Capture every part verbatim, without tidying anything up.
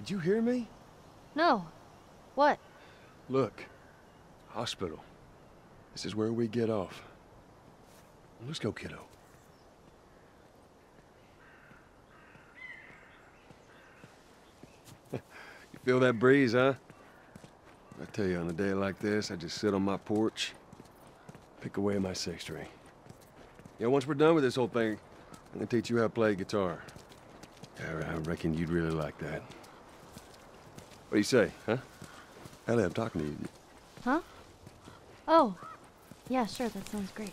Did you hear me? No. What? Look. Hospital. This is where we get off. Let's go, kiddo. You feel that breeze, huh? I tell you, on a day like this, I just sit on my porch, pick away my six string. Yeah, once we're done with this whole thing, I'm gonna teach you how to play guitar. Yeah, I reckon you'd really like that. What do you say, huh? Ellie, I'm talking to you. Huh? Oh. Yeah, sure, that sounds great.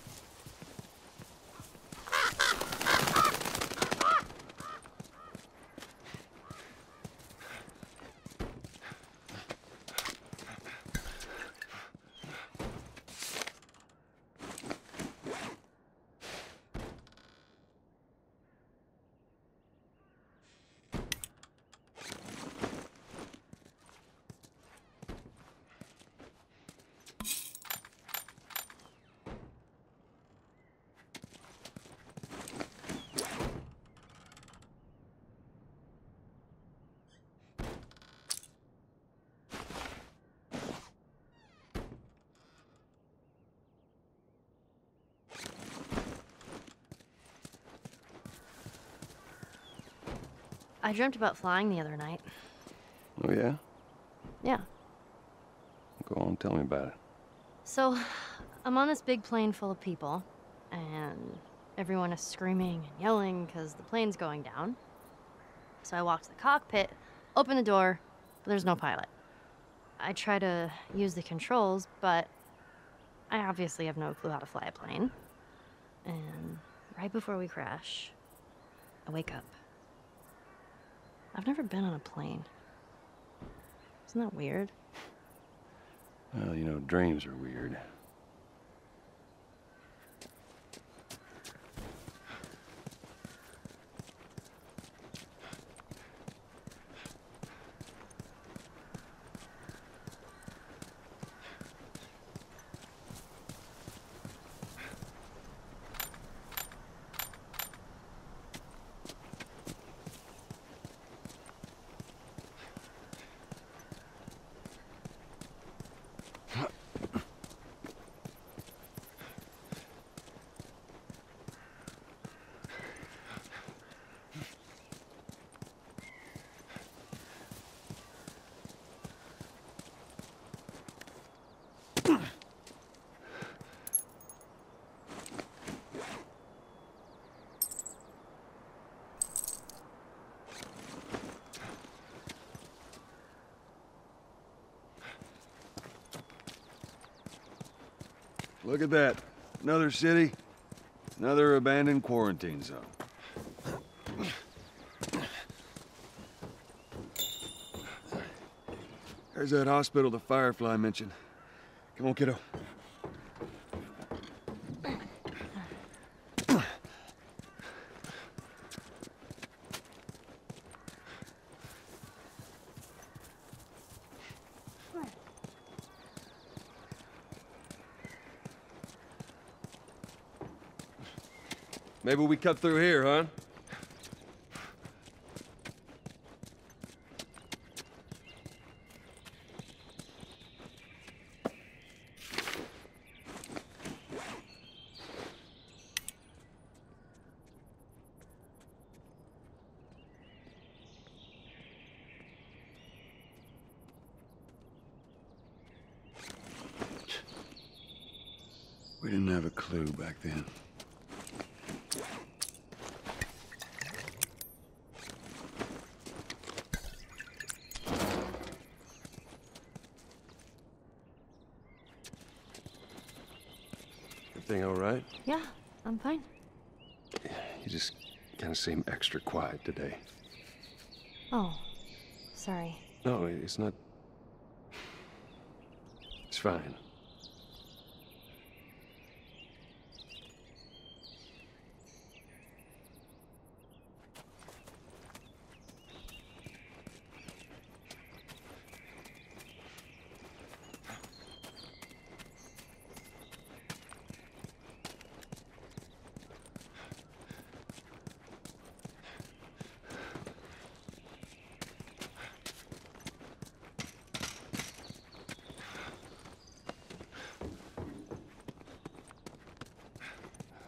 I dreamt about flying the other night. Oh, yeah? Yeah. Go on, tell me about it. So, I'm on this big plane full of people, and everyone is screaming and yelling because the plane's going down. So I walk to the cockpit, open the door, but there's no pilot. I try to use the controls, but I obviously have no clue how to fly a plane. And right before we crash, I wake up. I've never been on a plane. Isn't that weird? Well, you know, dreams are weird. Look at that. Another city, another abandoned quarantine zone. There's that hospital the Firefly mentioned. Come on, kiddo. Maybe we cut through here, huh? We didn't have a clue back then. All right? Yeah, I'm fine. You just kind of seem extra quiet today. Oh, sorry. No, it's not. It's fine.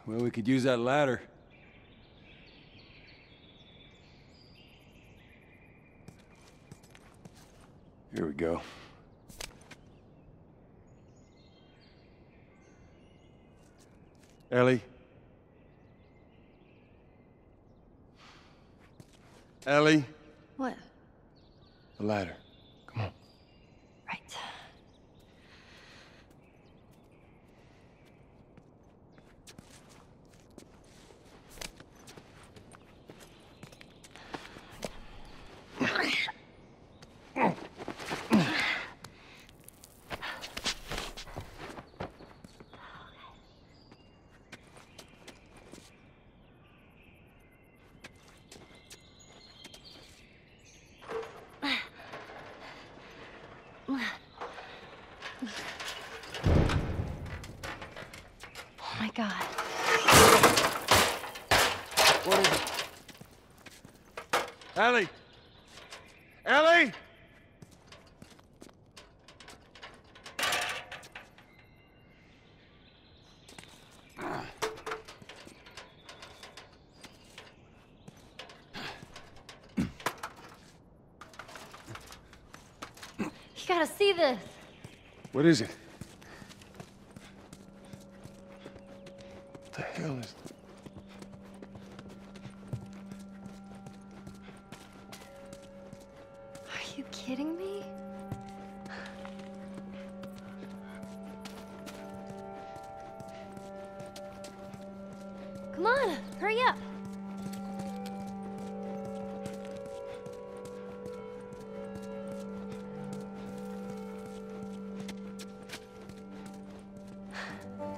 Well, we could use that ladder. Here we go. Ellie? Ellie? What? The ladder. Come on. Right. Ellie! Ellie! You gotta see this. What is it? What the hell is this? Kidding me? Come on, hurry up.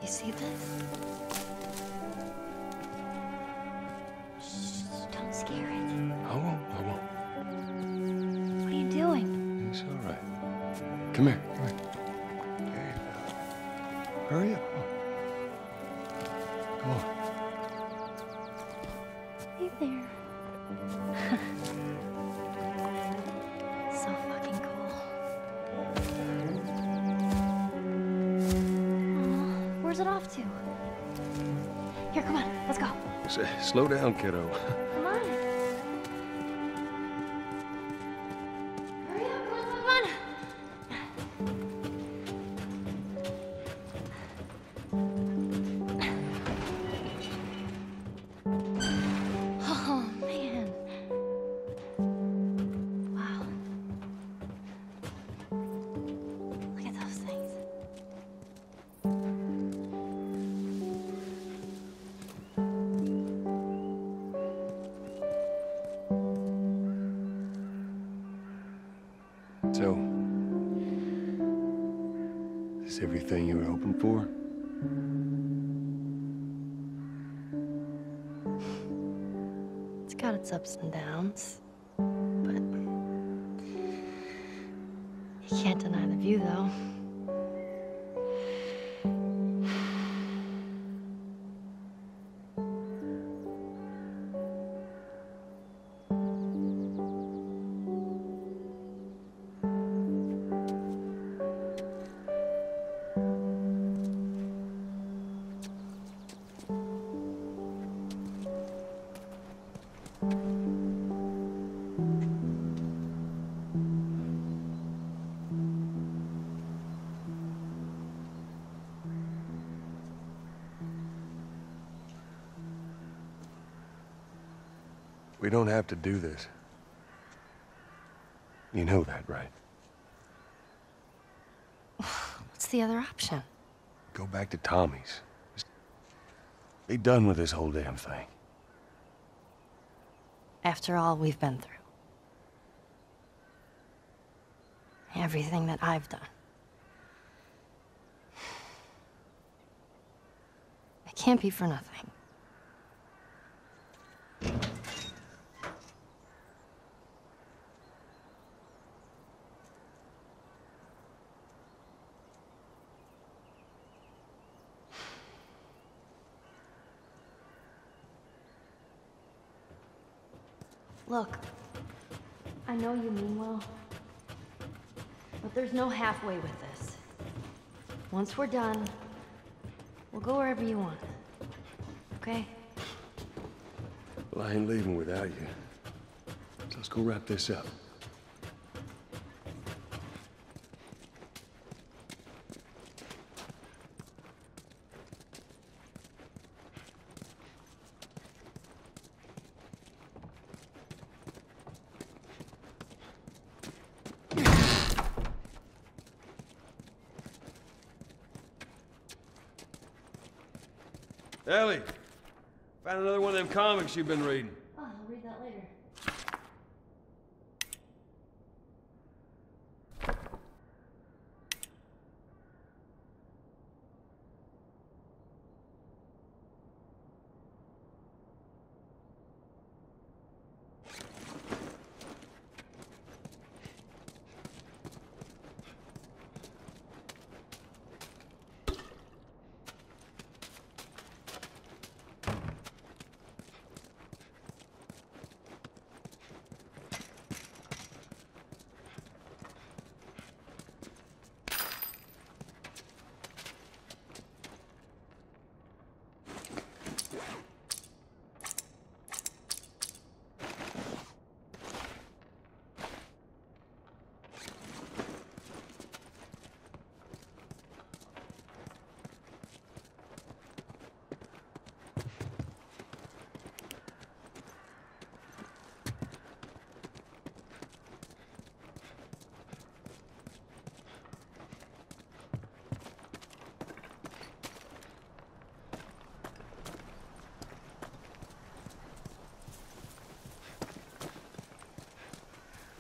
You see this? Shh, don't scare it. I won't, I won't. It's all right. Come here. Come here. There you go. Hurry up. Come on. Hey there. So fucking cool. Aww, where's it off to? Here, come on. Let's go. Say, slow down, kiddo. Come on. So, is this everything you were hoping for? It's got its ups and downs, but you can't deny the view, though. We don't have to do this. You know that, right? What's the other option? Go back to Tommy's. Just be done with this whole damn thing. After all we've been through. Everything that I've done. It can't be for nothing. Look, I know you mean well, but there's no halfway with this. Once we're done, we'll go wherever you want. Okay. Well, I ain't leaving without you. So let's go wrap this up. Ellie, found another one of them comics you've been reading. Oh, I'll read that later.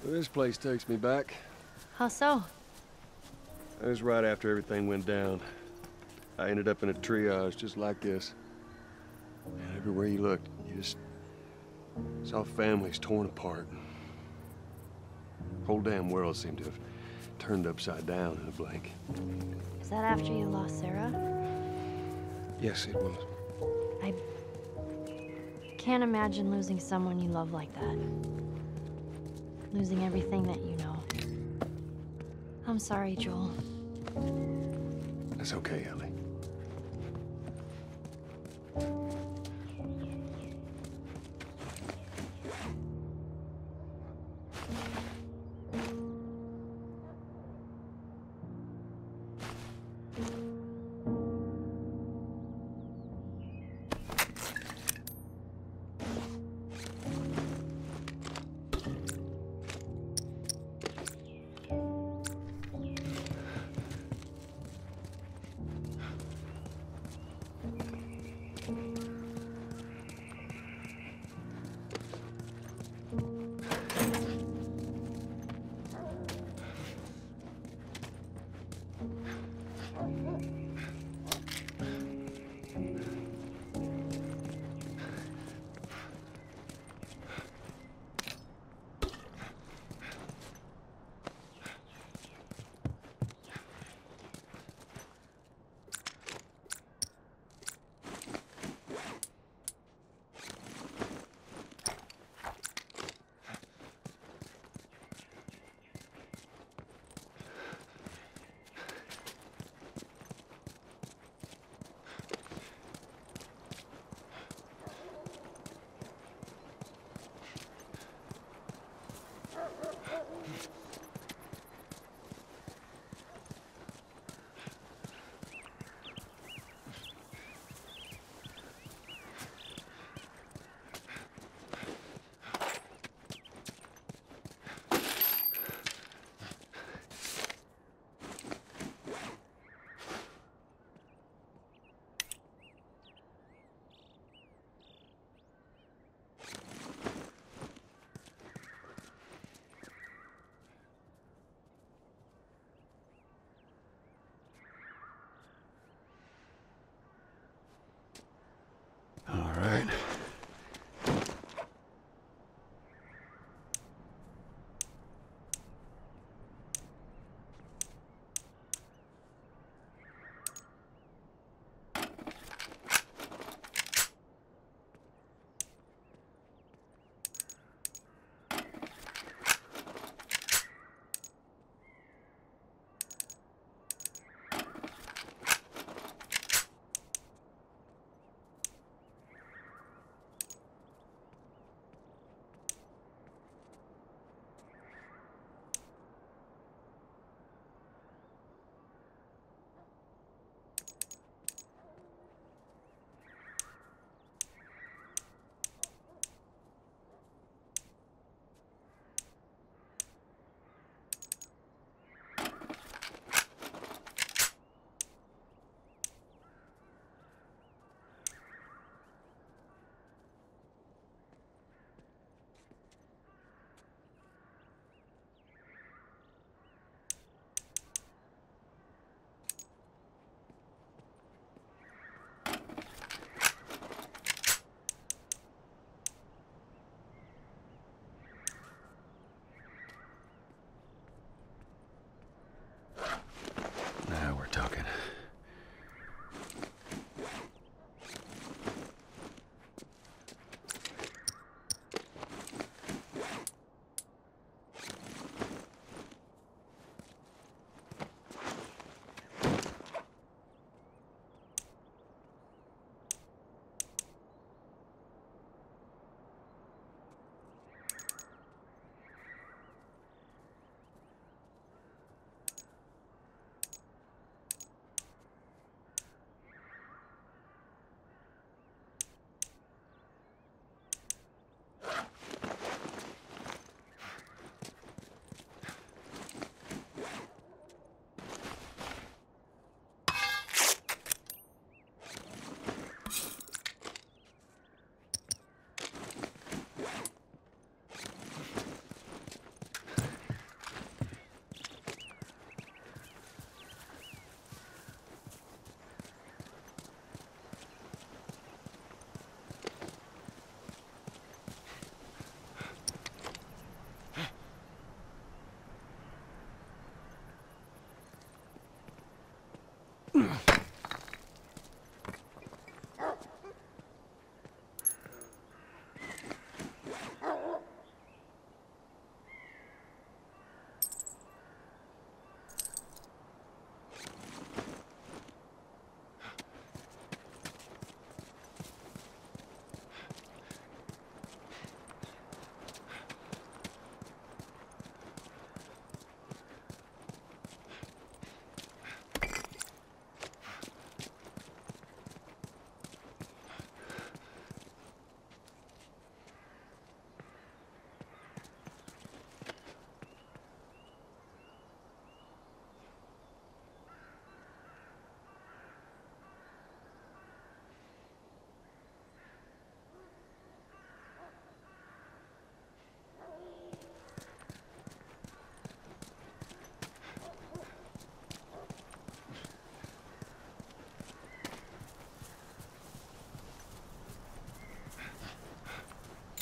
This place takes me back. How so? It was right after everything went down. I ended up in a triage just like this. And everywhere you looked, you just saw families torn apart. The whole damn world seemed to have turned upside down in a blink. Is that after you lost Sarah? Yes, it was. I can't imagine losing someone you love like that. Losing everything that you know. I'm sorry, Joel. That's okay, Ellie.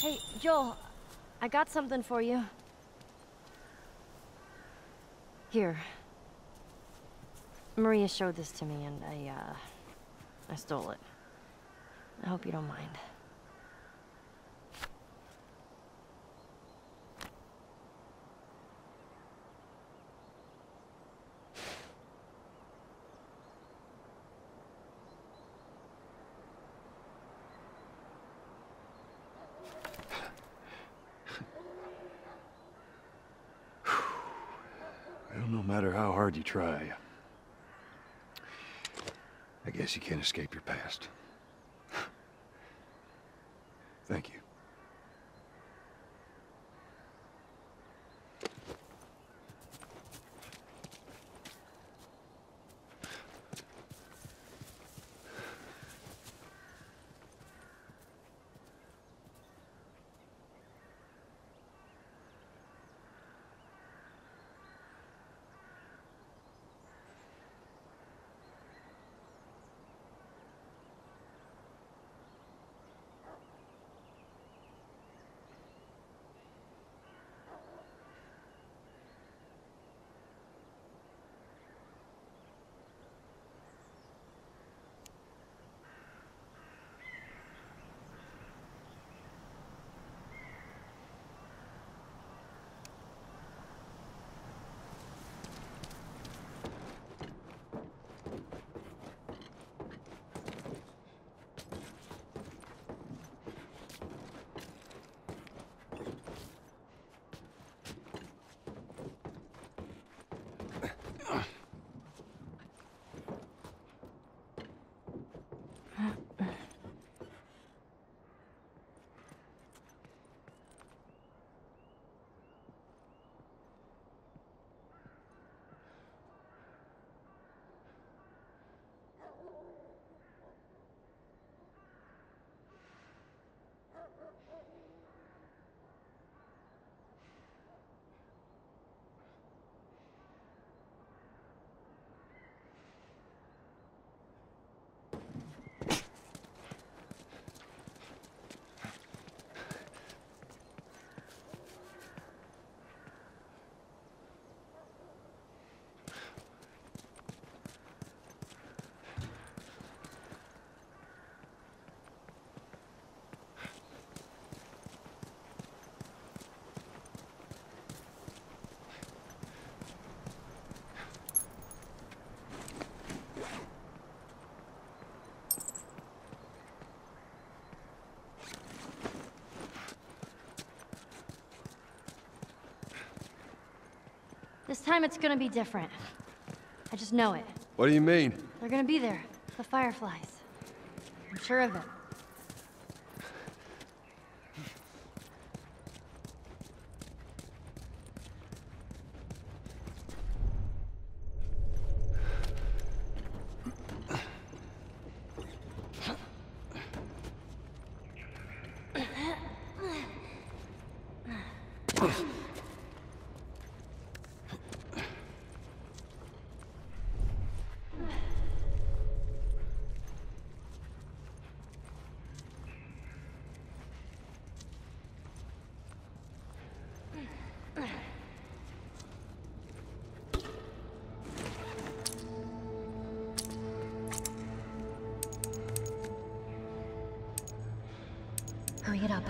Hey, Joel, I got something for you. Here. Maria showed this to me and I, uh, I stole it. I hope you don't mind. No matter how hard you try, I guess you can't escape your past. Thank you. This time it's gonna be different. I just know it. What do you mean? They're gonna be there. The Fireflies. I'm sure of it. Hurry it up.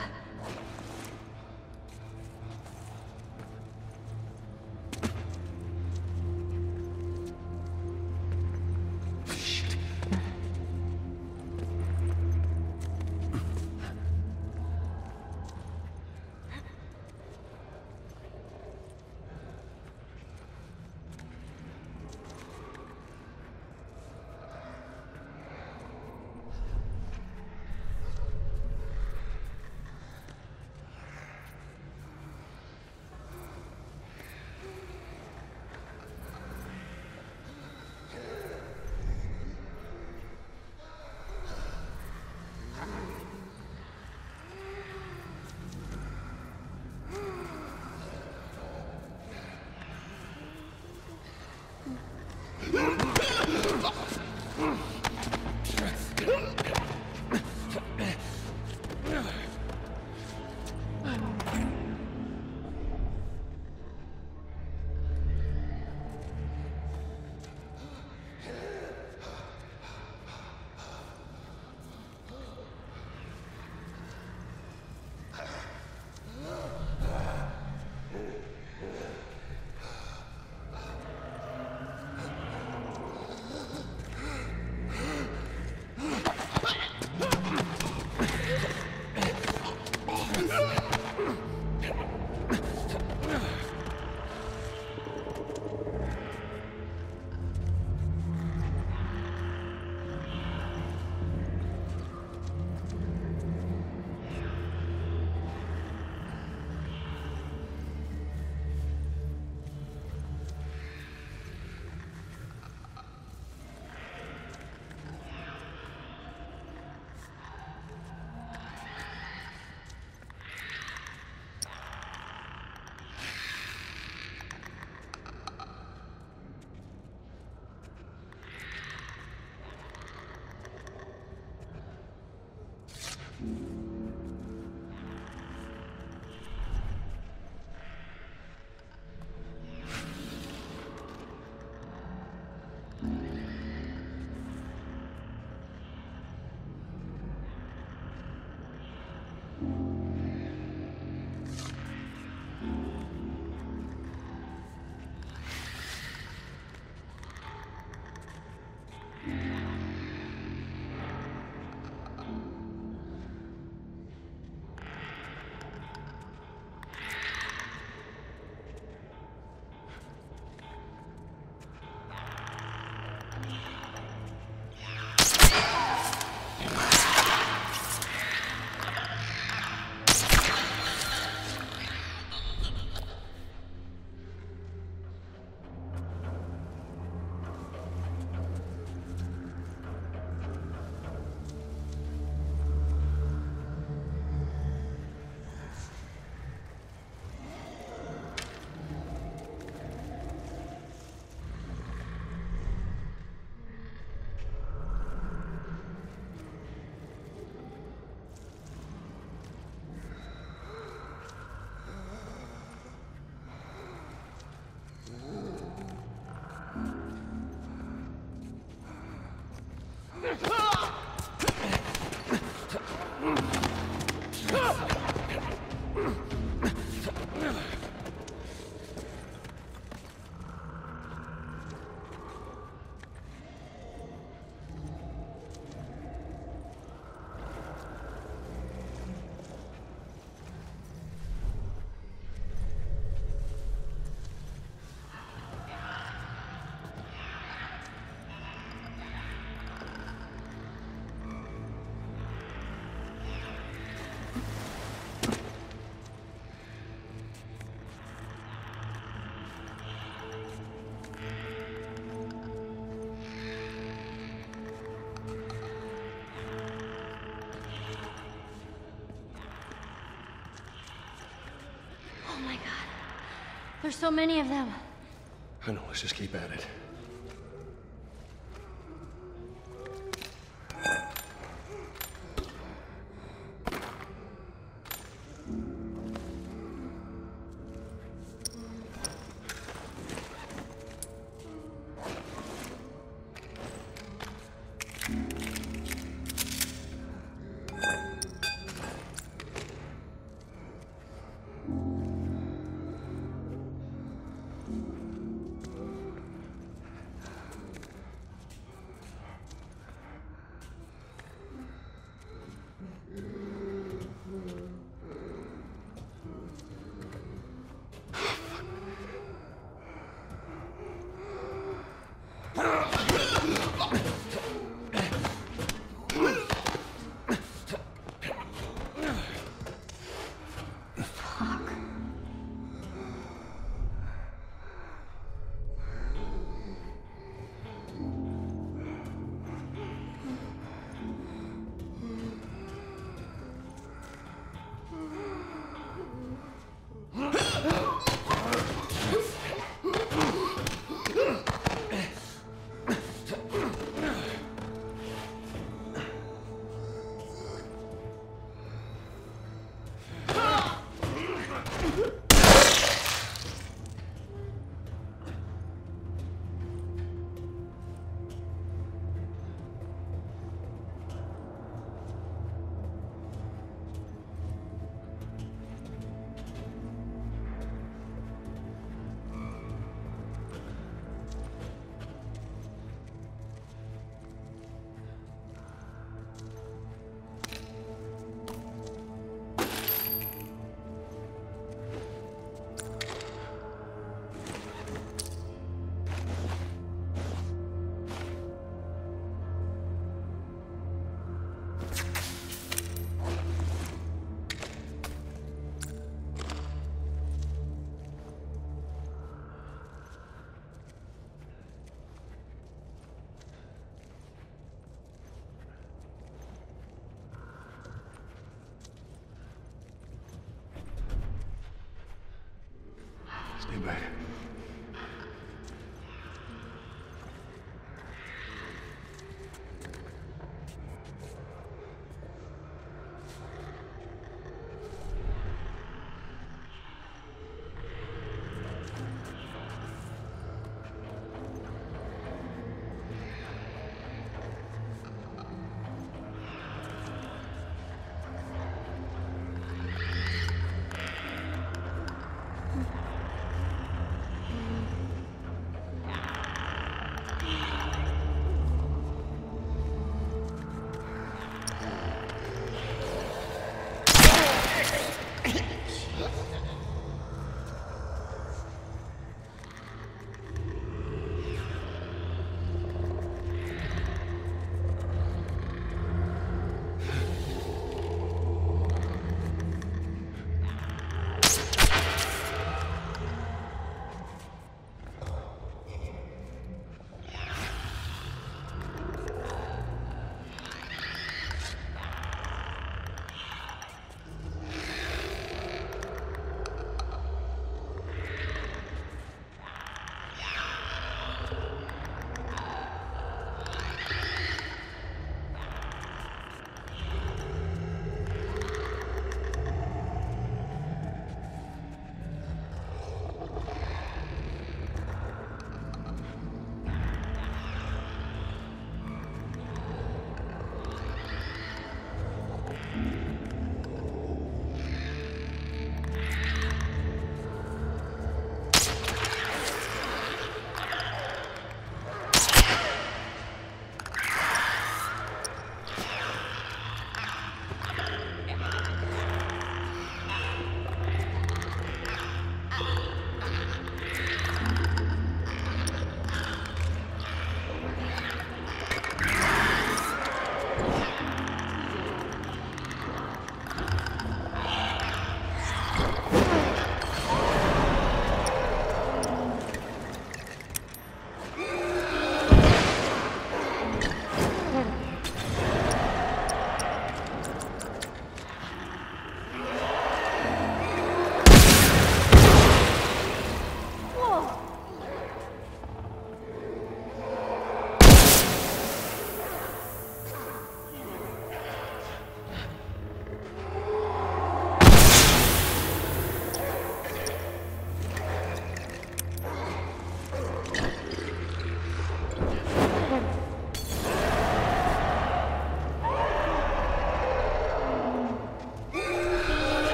There's so many of them. I know, let's just keep at it.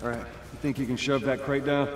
All right, you think you can shove that crate down?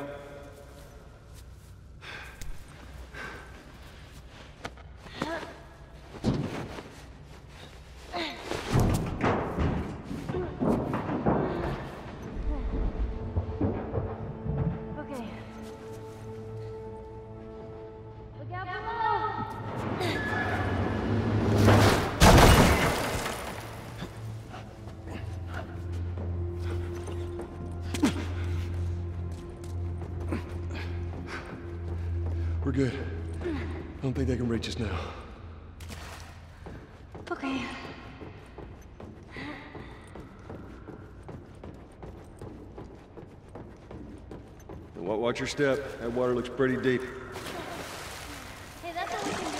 Good. I don't think they can reach us now. Okay. Watch your step. That water looks pretty deep. Hey, that's what we can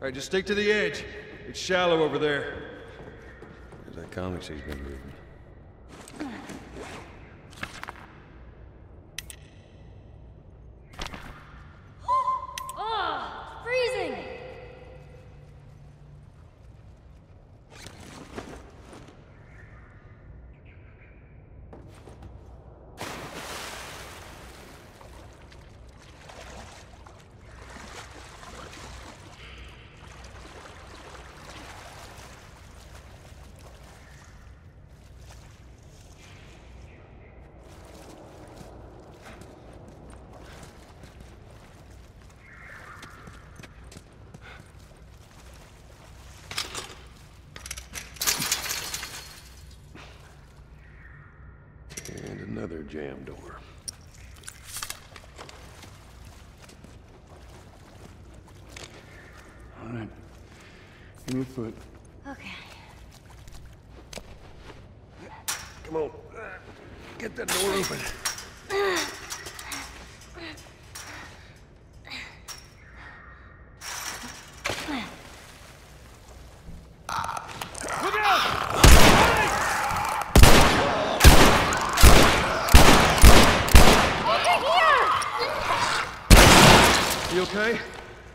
All right, just stick to the edge. It's shallow over there. There's that comics he's been reading. Another jam door. All right. Give me a foot. Okay. Come on. Get that door open. You okay?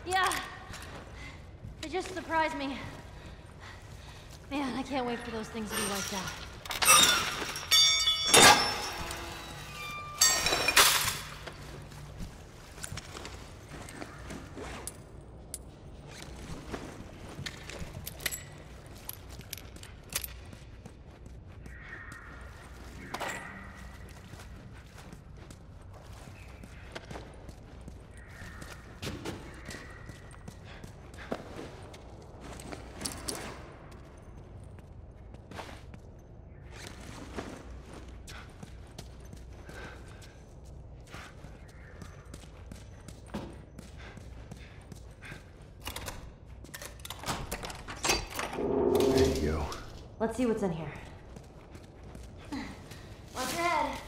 Yeah. They just surprised me. Man, I can't wait for those things to be wiped out. Let's see what's in here. Watch your head.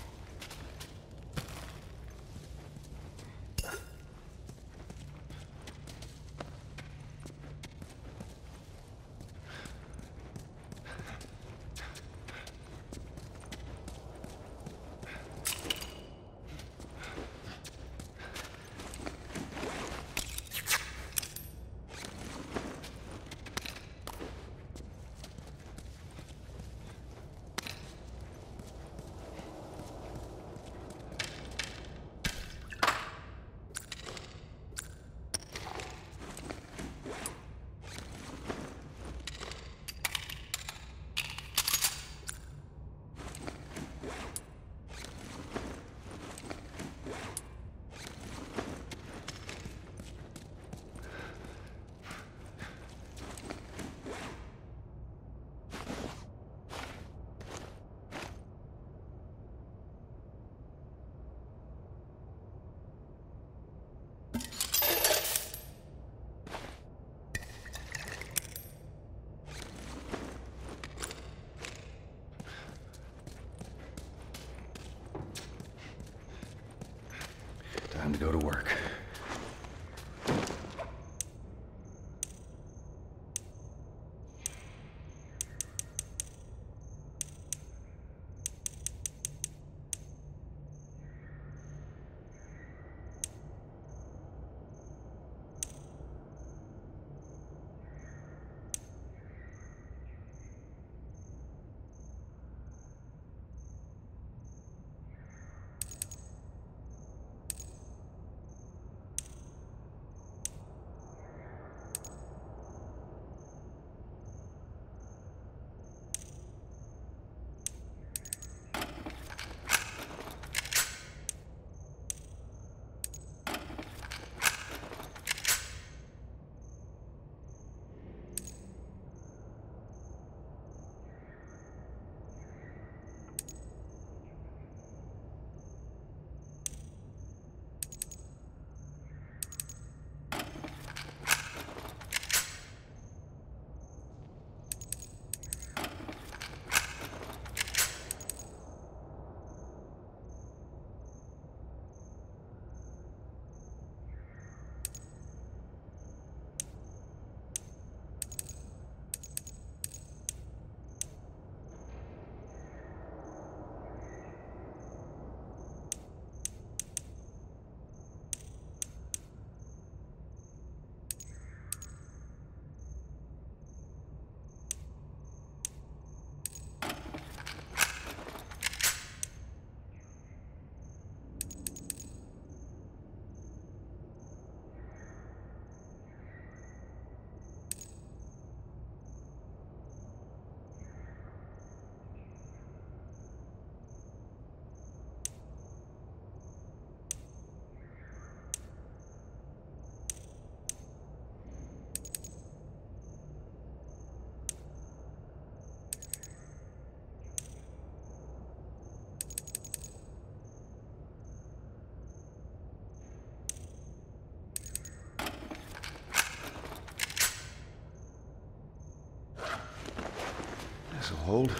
hold.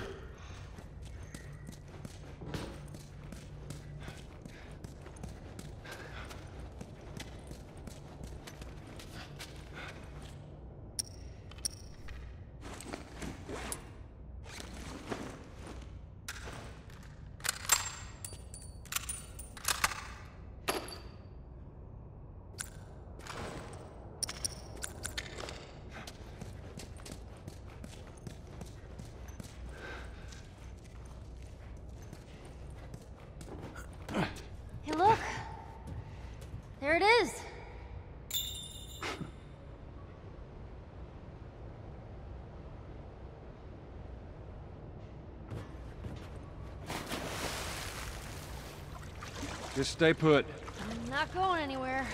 There it is. Just stay put. I'm not going anywhere.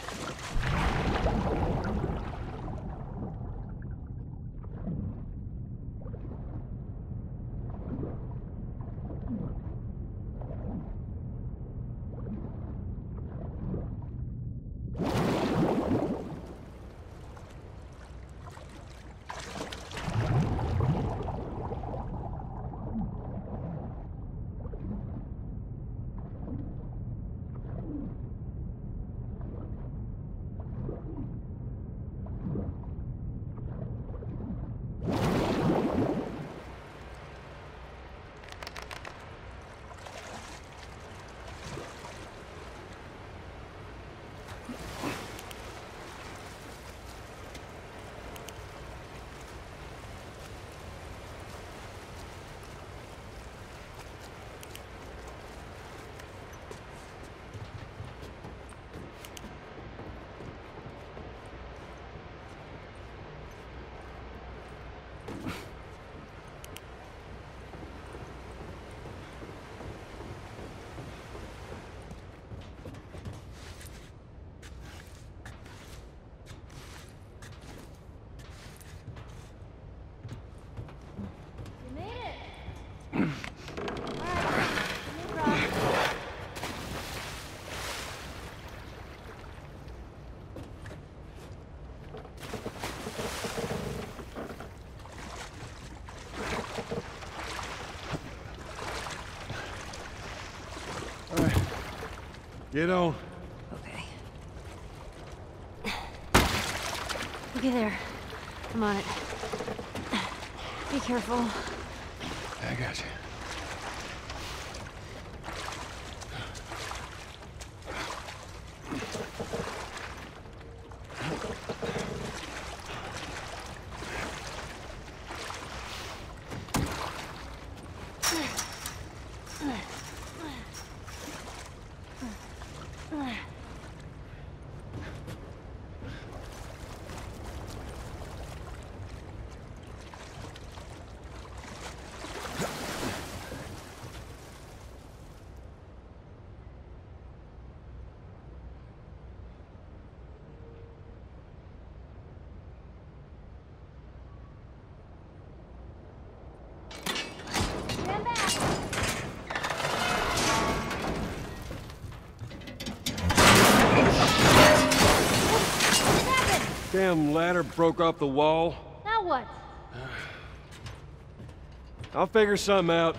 You know. Okay. Okay, there. I'm on it. Be careful. I got you. Damn ladder broke off the wall. Now what? I'll figure something out.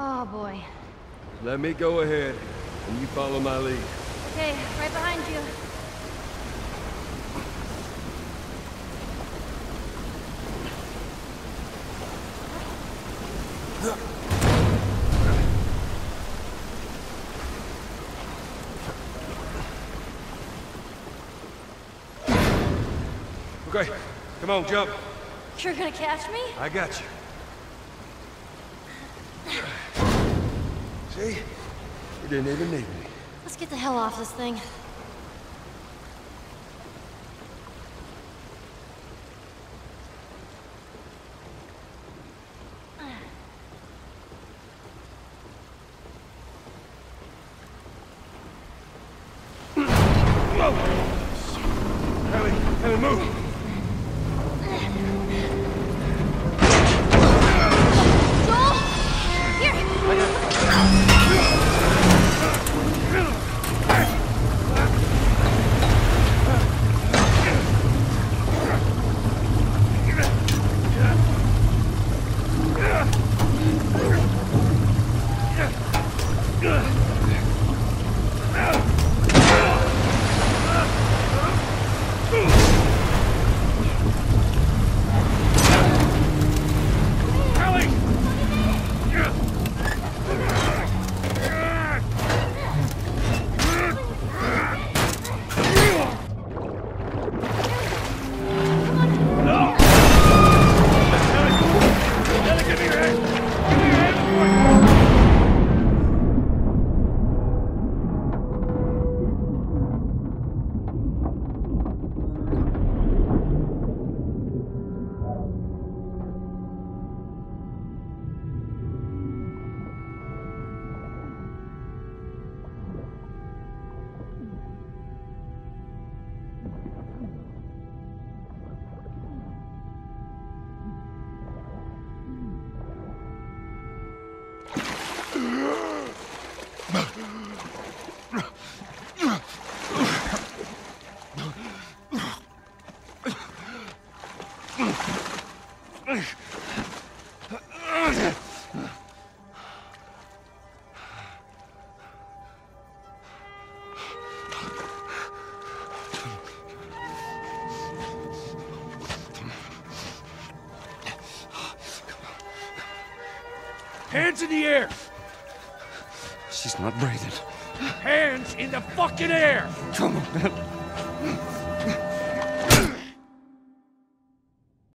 Oh, boy. Let me go ahead, and you follow my lead. Okay, right behind you. Okay, come on, jump. You're gonna catch me? I got you. See? You didn't even need me. Let's get the hell off this thing. Hands in the air! She's not breathing. Hands in the fucking air! Come on.